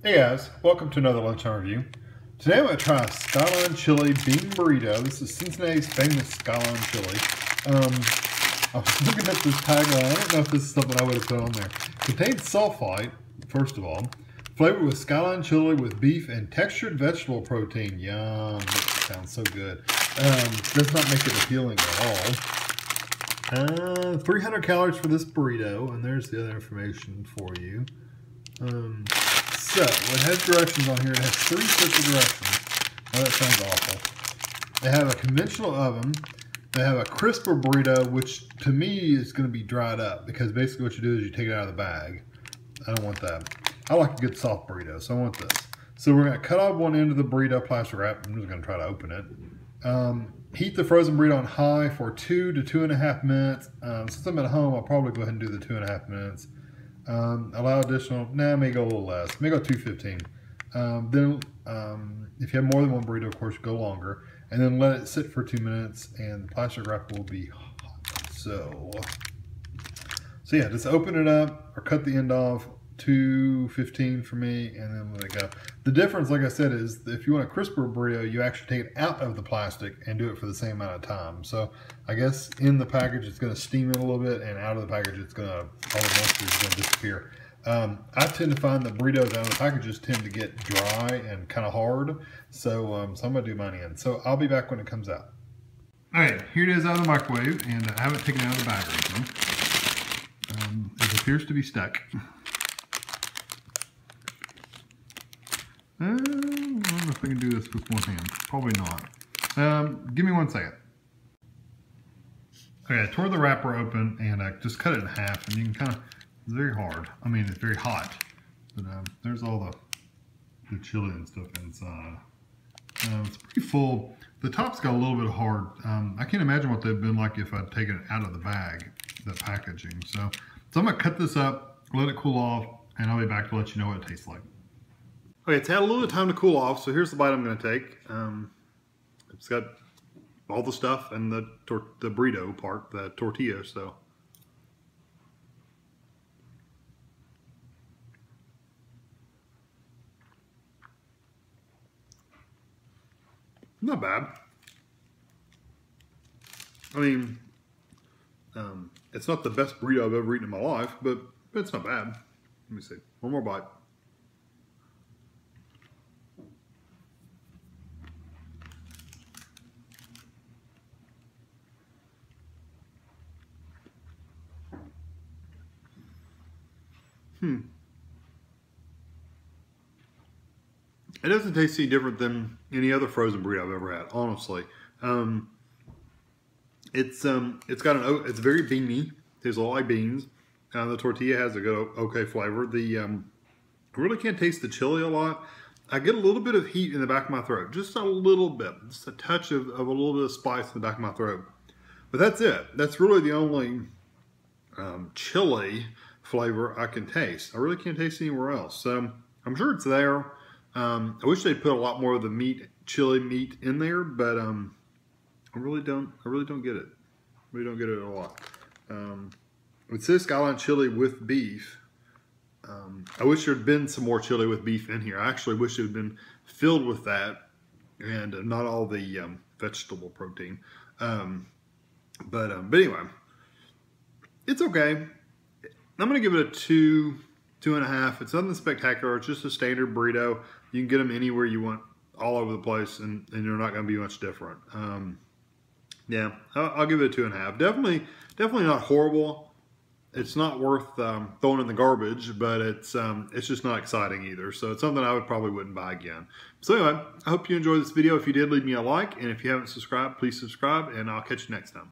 Hey guys, welcome to another Lunchtime Review. Today I'm going to try a Skyline Chili Bean Burrito. This is Cincinnati's famous Skyline Chili. I was looking at this tagline. I don't know if this is something I would have put on there. Contains sulfite, first of all. Flavored with Skyline Chili with beef and textured vegetable protein. Yum, that sounds so good. Does not make it appealing at all. 300 calories for this burrito, and there's the other information for you. So, it has directions on here. It has three sets of directions. Oh, that sounds awful. They have a conventional oven. They have a crisper burrito, which to me is going to be dried up because basically what you do is you take it out of the bag. I don't want that. I like a good soft burrito, so I want this. So we're going to cut off one end of the burrito plastic wrap. I'm just going to try to open it. Heat the frozen burrito on high for 2 to 2.5 minutes. Since I'm at home, I'll probably go ahead and do the 2.5 minutes. Allow additional, may go a little less, may go 215. Then if you have more than one burrito, of course, go longer. And then let it sit for 2 minutes and the plastic wrap will be hot. So yeah, just open it up or cut the end off, 215 for me, and then let it go. The difference, like I said, is if you want a crisper burrito, you actually take it out of the plastic and do it for the same amount of time. So I guess in the package it's going to steam it a little bit, and out of the package it's going to, all the moisture is going to disappear. I tend to find the burritos out of the packages tend to get dry and kind of hard, so I'm going to do mine in. So I'll be back when it comes out. All right, here it is out of the microwave, and I haven't taken it out of the bag or anything. It appears to be stuck. I don't know if I can do this with one hand. Probably not. Give me 1 second. Okay, I tore the wrapper open and I just cut it in half, and you can kind of, it's very hard. I mean, it's very hot. But there's all the chili and stuff inside. It's pretty full. The top's got a little bit hard. I can't imagine what they've been like if I'd taken it out of the bag, the packaging. So I'm going to cut this up, let it cool off, and I'll be back to let you know what it tastes like. Okay, it's had a little bit of time to cool off, so here's the bite I'm going to take. It's got all the stuff and the burrito part, the tortilla, so. Not bad. I mean, it's not the best burrito I've ever eaten in my life, but it's not bad. Let me see. One more bite. It doesn't taste any different than any other frozen burrito I've ever had, honestly. It's very beany. Tastes a lot like beans. The tortilla has a good, okay flavor. I really can't taste the chili a lot. I get a little bit of heat in the back of my throat, just a little bit, just a touch of a little bit of spice in the back of my throat. But that's it. That's really the only chili flavor I can taste. I really can't taste anywhere else. So I'm sure it's there. I wish they'd put a lot more of the meat, chili meat in there, but I really don't get it. I really don't get it a lot. It says Skyline Chili with beef. I wish there'd been some more chili with beef in here. I actually wish it had been filled with that and not all the vegetable protein. But anyway, it's okay. I'm going to give it a 2, 2.5. It's nothing spectacular. It's just a standard burrito. You can get them anywhere you want, all over the place, and they're not going to be much different. Yeah, I'll give it a 2.5. Definitely not horrible. It's not worth throwing in the garbage, but it's just not exciting either. So it's something I probably wouldn't buy again. So anyway, I hope you enjoyed this video. If you did, leave me a like, and if you haven't subscribed, please subscribe, and I'll catch you next time.